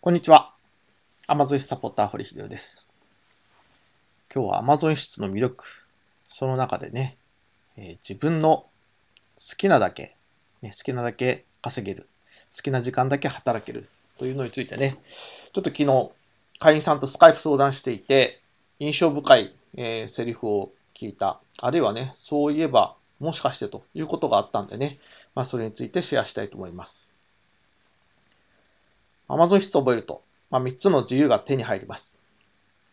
こんにちは。Amazonサポーター、堀秀です。今日は Amazon 室の魅力、その中でね、自分の好きなだけ稼げる、好きな時間だけ働けるというのについてね、ちょっと昨日、会員さんとスカイプ相談していて、印象深い、セリフを聞いた、あるいはね、そういえば、もしかしてということがあったんでね、それについてシェアしたいと思います。Amazon 室を覚えると、3つの自由が手に入ります。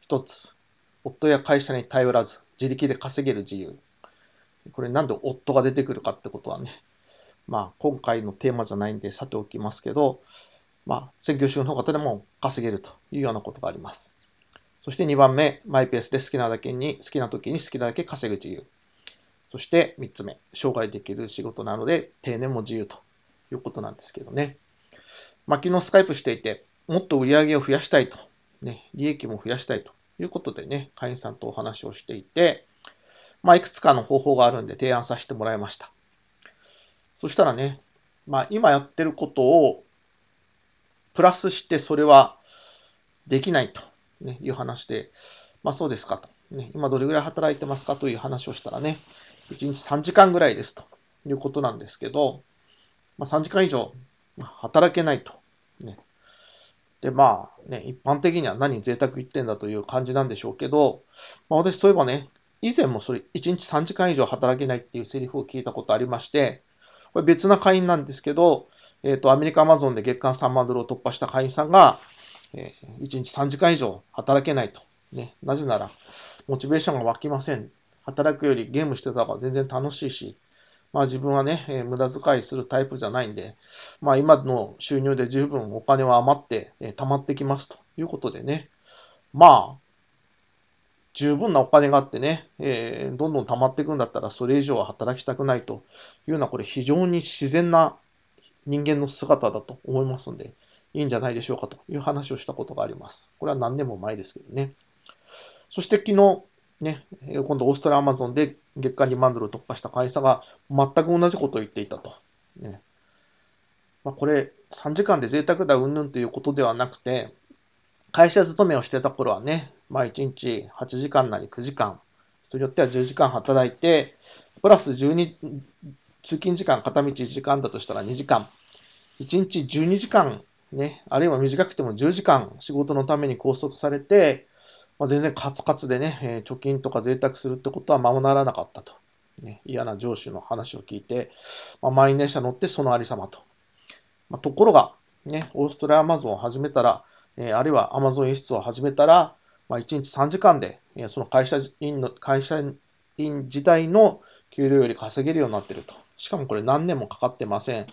1つ、夫や会社に頼らず、自力で稼げる自由。これなんで夫が出てくるかってことはね、今回のテーマじゃないんでさておきますけど、専業主婦の方でも稼げるというようなことがあります。そして2番目、マイペースで好きな時に好きなだけ稼ぐ自由。そして3つ目、生涯できる仕事なので定年も自由ということなんですけどね。昨日スカイプしていて、もっと売り上げを増やしたいと、利益も増やしたいということでね、会員さんとお話をしていて、いくつかの方法があるんで提案させてもらいました。そしたらね、今やってることをプラスしてそれはできないという話で、そうですかと、今どれぐらい働いてますかという話をしたらね、1日3時間ぐらいですということなんですけど、3時間以上、働けないと。で、一般的には何贅沢言ってんだという感じなんでしょうけど、私、そういえばね、以前もそれ、1日3時間以上働けないっていうセリフを聞いたことありまして、これ別な会員なんですけど、アメリカ Amazon で月間3万ドルを突破した会員さんが、1日3時間以上働けないと。なぜなら、モチベーションが湧きません。働くよりゲームしてた方が全然楽しいし、自分はね、無駄遣いするタイプじゃないんで、今の収入で十分お金は余って、溜まってきますということでね、十分なお金があってね、どんどん溜まっていくんだったらそれ以上は働きたくないというような、これ非常に自然な人間の姿だと思いますんで、いいんじゃないでしょうかという話をしたことがあります。これは何年も前ですけどね。そして昨日、今度オーストラリア Amazon で月間2万ドルを突破した会社が全く同じことを言っていたと。これ3時間で贅沢だうんぬんということではなくて、会社勤めをしてた頃はね、1日8時間なり9時間、人によっては10時間働いて、プラス12、通勤時間片道1時間だとしたら2時間、1日12時間、あるいは短くても10時間仕事のために拘束されて、全然カツカツでね、貯金とか贅沢するってことはままならなかったと。嫌な上司の話を聞いて、満員電車乗ってそのありさまと。ところが、オーストラリア Amazon を始めたら、あるいは Amazon 輸出を始めたら、1日3時間で、その会社員自体の給料より稼げるようになっていると。しかもこれ何年もかかってません。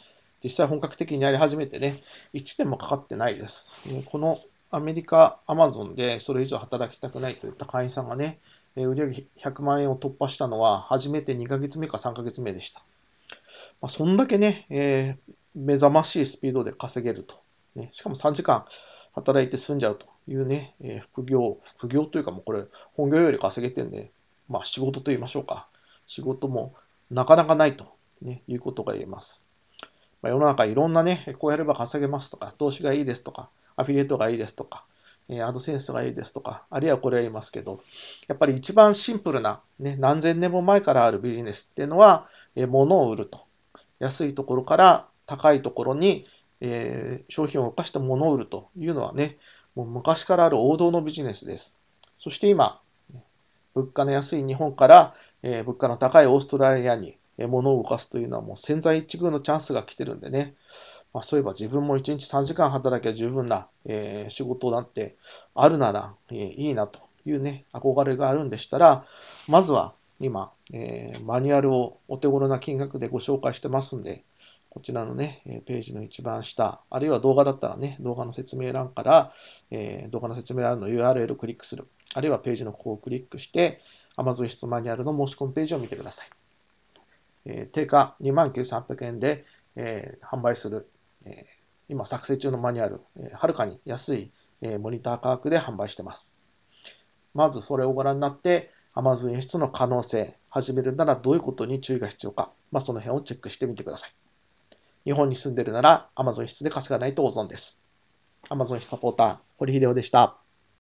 実際本格的にやり始めてね、1年もかかってないです。このアメリカ、アマゾンでそれ以上働きたくないといった会員さんがね、売上100万円を突破したのは、初めて2ヶ月目か3ヶ月目でした。そんだけね、目覚ましいスピードで稼げると。しかも3時間働いて済んじゃうというね、副業というかもうこれ、本業より稼げてるんで、仕事と言いましょうか。仕事もなかなかないと、いうことが言えます。世の中いろんなね、こうやれば稼げますとか、投資がいいですとか、アフィリエイトがいいですとか、アドセンスがいいですとか、あるいはこれは言いますけど、やっぱり一番シンプルな、何千年も前からあるビジネスっていうのは、物を売ると。安いところから高いところに、商品を動かして物を売るというのはね、もう昔からある王道のビジネスです。そして今、物価の安い日本から、物価の高いオーストラリアに物を動かすというのはもう千載一遇のチャンスが来てるんでね、そういえば自分も1日3時間働きゃ十分な、仕事なんてあるなら、いいなというね、憧れがあるんでしたら、まずは今、マニュアルをお手頃な金額でご紹介してますんで、こちらのね、ページの一番下、あるいは動画だったらね、動画の説明欄から、動画の説明欄の URL をクリックする、あるいはページのここをクリックして、Amazon 室マニュアルの申し込みページを見てください。定価 29,800 円で、販売する。今作成中のマニュアル、はるかに安いモニター価格で販売しています。まずそれをご覧になって、Amazon 輸出の可能性、始めるならどういうことに注意が必要か、その辺をチェックしてみてください。日本に住んでいるなら Amazon 輸出で稼がないと大損です。Amazon 非サポーター、堀秀夫でした。